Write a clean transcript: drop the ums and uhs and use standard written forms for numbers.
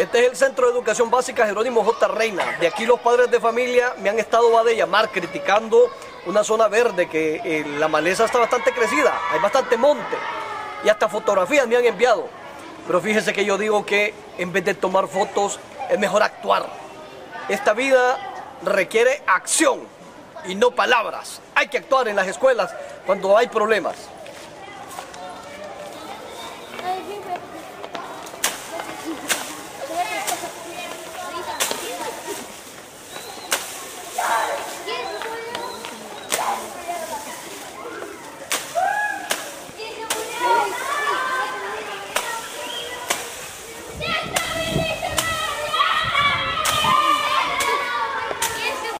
Este es el Centro de Educación Básica Jerónimo J. Reina. De aquí los padres de familia me han estado a de llamar criticando una zona verde que la maleza está bastante crecida, hay bastante monte y hasta fotografías me han enviado. Pero fíjense que yo digo que en vez de tomar fotos es mejor actuar. Esta vida requiere acción y no palabras. Hay que actuar en las escuelas cuando hay problemas.